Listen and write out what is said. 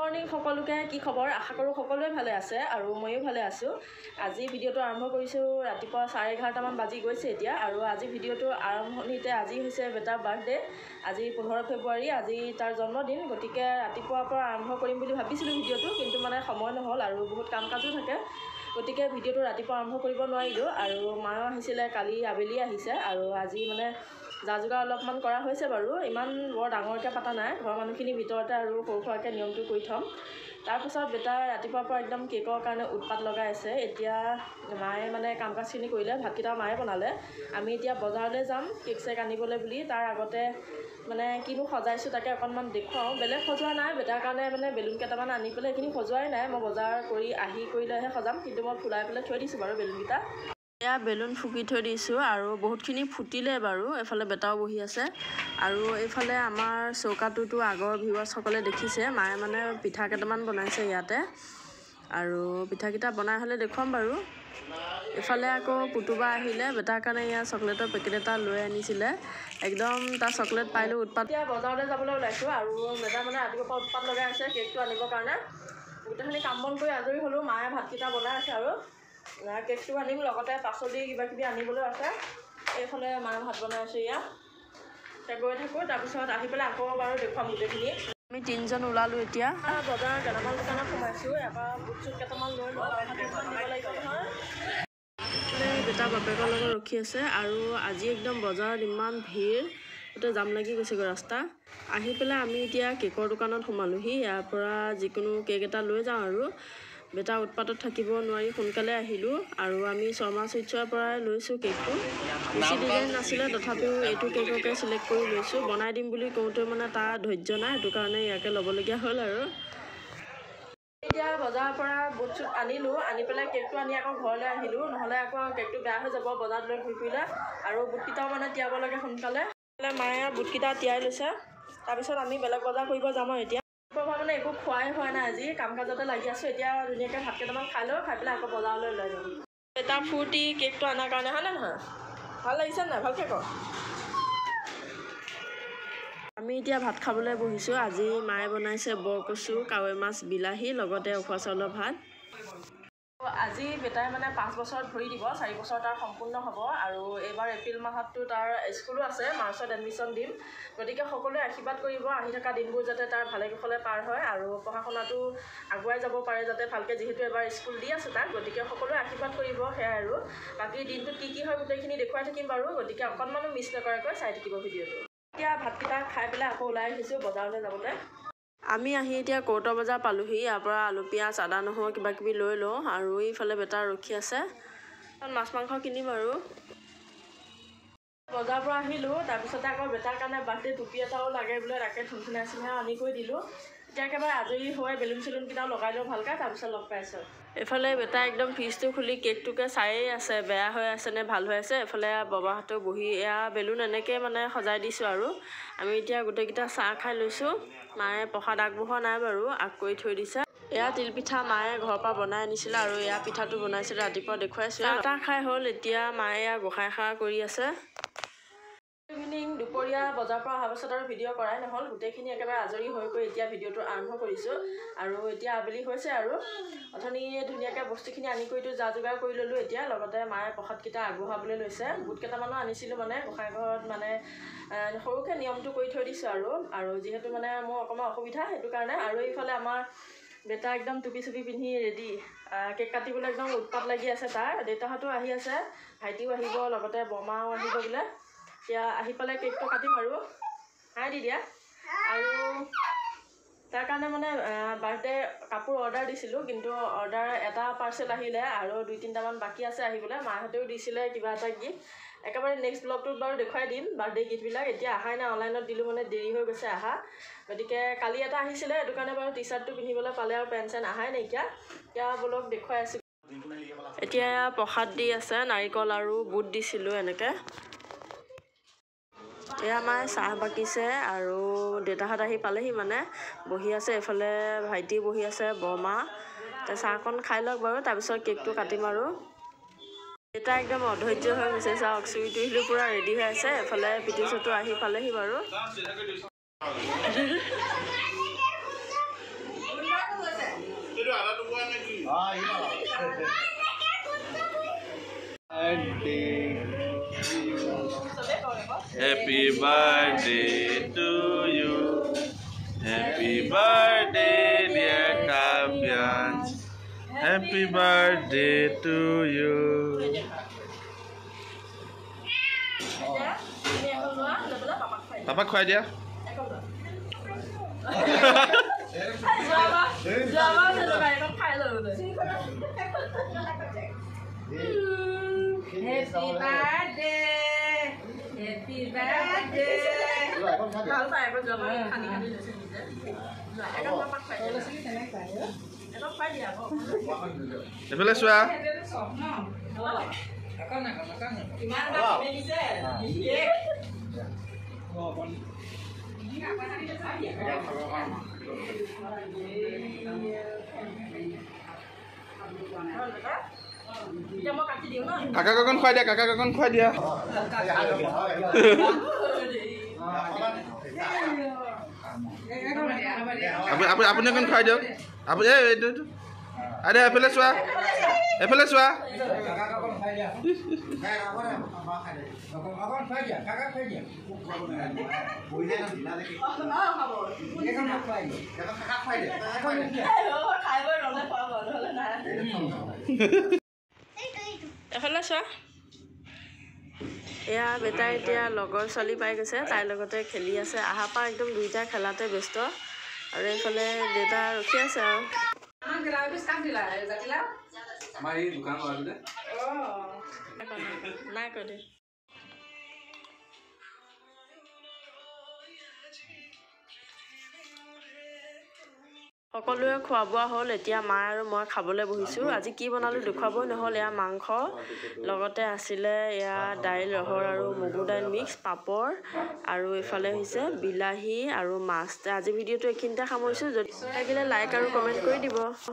Morning সকলোকে কি খবৰ আশা কৰো সকলোৱে ভালে আছে আৰু মইও ভালে আছো আজি ভিডিওটো আৰম্ভ কৰিছো ৰাতিপুৱা 11:30 মান বাজি গৈছে এতিয়া আৰু আজি ভিডিওটো আৰম্ভণিতে আজি হৈছে বেটা বাৰ্থডে আজি 15 ফেব্ৰুৱাৰী আজি তাৰ জন্মদিন গতিকে ৰাতিপুৱাৰ পৰা আৰম্ভ কৰিম বুলি ভাবিছিলো ভিডিওটো কিন্তু মানে সময় নহল আৰু বহুত কাম কাজো থাকে গতিকে ভিডিওটো ৰাতিপুৱা আৰম্ভ কৰিব নোৱাৰিলো আৰু মা আহিছিল কালি আবেলি আহিছে আৰু আজি মানে জাজুগা অলপমান কৰা হৈছে বাৰু ইমান বৰ ডাঙৰকৈ পাতা নাই ঘৰ মানুহখিনি ভিতৰতে আৰু সৰুকৈ নিয়মটো কৰি থম তাৰ পিছত বেটা ৰাতিপুৱাৰ পৰা একদম কেকৰ কাৰণে উৎপাত লগাই আছে এতিয়া মায়ে মানে কাম কাজখিনি কৰিলে ভাতকিটা মায়ে বনালে আমি এতিয়া বজাৰলৈ যাম কেক চেক আনিবলৈ বুলি তাৰ আগতে মানে কিনো সজাইছো তাকে অকনমান দেখুৱাও বেলেগ সজোৱা নাই বেটাৰ কাৰণে মানে বেলুন কেইটামান আনি পেলাই এখিনি সজোৱাই নাই মই বজাৰ কৰি আহি কৰিলেহে সজাম কিন্তু মই ফুলাই পেলাই থৈ দিছো বাৰু বেলুনকিটা या बेलून फुकी थৈ दिसु आरो बहुतखिनि फुटिले बारु एफाले बेटाव बहि আছে आरो एफाले आमार सौकाटुटु आगर भिवास সকলে দেখিছে মায়ে মানে পিঠা কেটামান বনাইছে ইয়াতে आरो পিঠা কিটা বনাই হলে দেখম बारु एफाले आको पुटुबा আহিলে बेटा কানে या চকলেটৰ পেকেট এটা লৈ আনিছিলে एकदम তা চকলেট পাইলো উৎপাত या বজাৰতে যাবলৈ ওলাইছো আৰু বেটা মানে আদিপা উৎপাত লগাই আছে কেকটো আনিব কাৰণে উঠানি কাম বন কৰি আজৰি হলো মায়ে ভাত কিটা বনাই আছে আৰু Nah, kekshu anim লগতে পাছলি কিবা কিবি আনিবলৈ আছে এইফালে মানে ভাত বনাই আছে ইয়া তে গৈ থাকো তাৰ পিছত আহি পেলাই আকৌ বাৰু দেখুৱাম গোটেইখিনি আমি তিনজন ওলালো এতিয়া বজাৰ গেলামাল দোকানত সোমাইছো এবাৰ বুটছুট কেটামান লৈ বেটা বাপেকৰ লগত ৰখি আছে আৰু আজি একদম বজাৰত ইমান ভিৰ এটা জাম লাগি গৈছে ৰাস্তা আহি পেলাই আমি এতিয়া কেকৰ দোকানত সোমালোহি ইয়াৰ পৰা যিকোনো কেক এটা লৈ যাওঁ আৰু बेटा उत्पादत থাকিব নোৱাৰি সোনকালে আহিলো আৰু আমি শৰ্মা সুইচৰ পৰা লৈছো কেকটো বেছি ডিজাইন নাছিল তথাপিও এইটো কেককে সিলেক্ট কৰি লৈছো বনাই দিম বুলি কওঁতে মানে তাৰ ধৈৰ্য নাই এটো কাৰণে ইয়াকে লবলগীয়া হ'ল আৰু এতিয়া বজাৰৰ পৰা বুটছুট আনিলো আনি পেলাই কেকটো আনি আকৌ ঘৰলৈ আহিলো নহলে আকৌ কেকটো বেয়া হৈ যাব বজাৰত লৈ ঘূৰিলা আৰু বুটকিটা মানে তিয়াব লাগে সোনকালে মায়ে বুটকিটা তিয়াই লৈছে তাৰ পিছত আমি বেলেগ বজাৰ কৰিব যাম এতিয়া মানে একো খোৱাই হোৱা নাই আজি কাম কাজতে লাগি আছো এতিয়া ধুনীয়াকৈ ভাত কেইটামান খাই লওঁ খাই পেলাই আকৌ বজাৰলৈ লৈ যাম এটা ফুৰ্তি কেকটো অনাৰ কাৰণে হয় নে নহয় ভাল লাগিছে নাই ভালকৈ ক আমি এতিয়া ভাত খাবলৈ বহিছো আজি মায়ে বনাইছে বৰকচু কাৱৈ মাছ বিলাহী লগতে উখোৱা চাউলৰ ভাত আজি বেটাই মানে 5 বছৰ ধৰি দিব 4 বছৰ তাৰ সম্পূৰ্ণ হ'ব আৰু এবাৰ এপ্ৰিল মাহতটো তাৰ স্কুলো আছে মাৰ্চত এডমিশ্যন দিম গতিকে সকলোৱে আশীৰ্বাদ কৰিব আহি থকা দিনবোৰ যাতে তাৰ ভালে কুশলে পাৰ হয় আৰু পঢ়াশোনাটো আগুৱাই যাব পাৰে যাতে ভালকৈ যেহেতু এবাৰ স্কুল দি আছে তাক গতিকে সকলোৱে আশীৰ্বাদ কৰিব সেয়া আৰু বাকী দিনটোত কি কি হয় গোটেইখিনি দেখুৱাই থাকিম বাৰু গতিকে অকণমানো মিছ নকৰাকৈ চাই থাকিব ভিডিঅ'টো এতিয়া ভাতকেইটা খাই পেলাই আকৌ ওলাই আহিছোঁ বজাৰলৈ যাবলৈ আমি আহি এতিয়া কোৰ্টৰ বজাৰ পালোহি ইয়াৰ পৰা আলু পিয়াজ আদা নহৰু কিবা কিবি লৈ লওঁ আৰু এইফালে বেটা ৰখি আছে মাছ মাংস কিনিম আৰু বজাৰ পৰা আহিলো তাৰ পিছতে আকৌ বেটাৰ কাৰণে বাৰ্থডে টুপি এটাও লাগে বোলে তাকে ধুনখুনাই আছিলে আনি কৈ দিলো এতিয়া একেবাৰে আজৰি হৈ বেলুন চেলুন কিটা লগাই লওঁ ভালকৈ তাৰপিছত লগ পাইছোঁ এফালে বেটা একদম ফ্ৰিজটো খুলি কেকটোকে চায়ে আছে বেয়া হৈ আছে নে ভাল হৈ আছে এফালে ববাহঁতো বহি এয়া বেলুন এনেকৈ মানে সজাই দিছোঁ আৰু আমি এতিয়া গোটেইকেইটা চাহ খাই লৈছোঁ মায়ে প্ৰসাদ আগবঢ়োৱা নাই বাৰু আগ কৰি থৈ দিছে এয়া তিলপিঠা মায়ে ঘৰৰ পৰা বনাই আনিছিলে আৰু এয়া পিঠাটো বনাইছিলে ৰাতিপুৱা দেখুৱাইছোঁ চাহ খাই হ'ল এতিয়া মায়ে এয়া গোসাই সেৱা কৰি আছে ইভিনিং দুপৰীয়া বজাৰ পৰা অহাৰ পিছত আৰু ভিডিঅ' কৰাই নহ'ল গোটেইখিনি একেবাৰে আজৰি হৈ গৈ এতিয়া ভিডিঅ'টো আৰম্ভ কৰিছোঁ আৰু এতিয়া আবেলি হৈছে আৰু অথনি ধুনীয়াকৈ বস্তুখিনি আনি কৰিতো যা যোগাৰ কৰি ল'লোঁ এতিয়া লগতে মায়ে প্ৰসাদকেইটা আগবঢ়াবলৈ লৈছে বুট কেইটামানো আনিছিলোঁ মানে গোসাঁই ঘৰত মানে সৰুকৈ নিয়মটো কৰি থৈ দিছোঁ আৰু যিহেতু মানে মোৰ অকণমান অসুবিধা সেইটো কাৰণে আৰু এইফালে আমাৰ বেটা একদম টুপি চুপি পিন্ধি ৰেডি কেক কাটিবলৈ একদম উৎপাত লাগি আছে তাৰ দেউতাহঁতো আহি আছে ভাইটিও আহিব লগতে বৰমাও আহিব বোলে এতিয়া আহি পেলাই কেকটো কাটিম আৰু হাই দি দিয়া আৰু তাৰ কাৰণে মানে বাৰ্থডে কাপোৰ অৰ্ডাৰ দিছিলোঁ কিন্তু অৰ্ডাৰ এটা পাৰ্চেল আহিলে আৰু 2-3টামান বাকী আছে আহিবলৈ মাহঁতেও দিছিলে কিবা এটা গিফ্ট একেবাৰে নেক্সট ব্লগটোত বাৰু দেখুৱাই দিম বাৰ্থডে গিফ্টবিলাক এতিয়া অহাই নাই অনলাইনত দিলোঁ মানে দেৰি হৈ গৈছে অহা গতিকে কালি এটা আহিছিলে সেইটো কাৰণে বাৰু টি চাৰ্টটো পিন্ধিবলৈ পালে আৰু পেণ্ট চেণ্ট অহাই নাইকিয়া এতিয়া ব্লগ দেখুৱাই আছোঁ এতিয়া প্ৰসাদ দি আছে নাৰিকল আৰু বুট দিছিলোঁ এনেকৈ এয়া মায়ে চাহ বাকিছে আৰু দেউতাহঁত আহি পালেহি মানে বহি আছে এইফালে ভাইটি বহি আছে বৰমা চাহকণ খাই লওক বাৰু তাৰপিছত কেকটো কাটিম আৰু দেউতা একদম অধৈৰ্য হৈ গৈছে চাওক চুই তুইটো পূৰা ৰেডি হৈ আছে এইফালে পিটি চুটো আহি পালেহি বাৰু Happy birthday to you. Happy birthday, dear Tapian. Happy birthday to you. Tapak aja. Happy birthday. Happy birthday. Kakak kakon kuah dia, kakak kakon kuah dia. Apa kan kuah dia? Apa itu? Ada apalah suah? Apalah suah? Kakak kakon kuah dia. Kakak kuah dia, kakak kuah dia. Boleh kan bila lagi? Oh, kabur. Boleh kan kuah dia? Kakak kuah dia. Hello, kai boleh dong, kuah boleh dong. Efela sah? Ya, beta dia logor soli baik saja. Tapi logo tu kelihatan saja. Ahapa ekdom dua jam kelat tu besto. Ada efela data rukia sah. Kamu gerai bis kam dila? Zatila? Mari dukan baru deh. Oh, naik kau deh. সকলোৱে খোৱা বোৱা হ'ল এতিয়া মা আৰু মই খাবলৈ বহিছো আজি কি বনালো দেখুৱাব নহল ইয়া মাংস লগতে আছিলে ইয়া দাইল ৰহৰ আৰু মগু দাইল মিক্স পাপৰ আৰু এফালে হৈছে বিলাহী আৰু মাছ আজি ভিডিওটো একিনটা খামৰিছো যদি লাগিলে লাইক আৰু কমেন্ট কৰি দিব।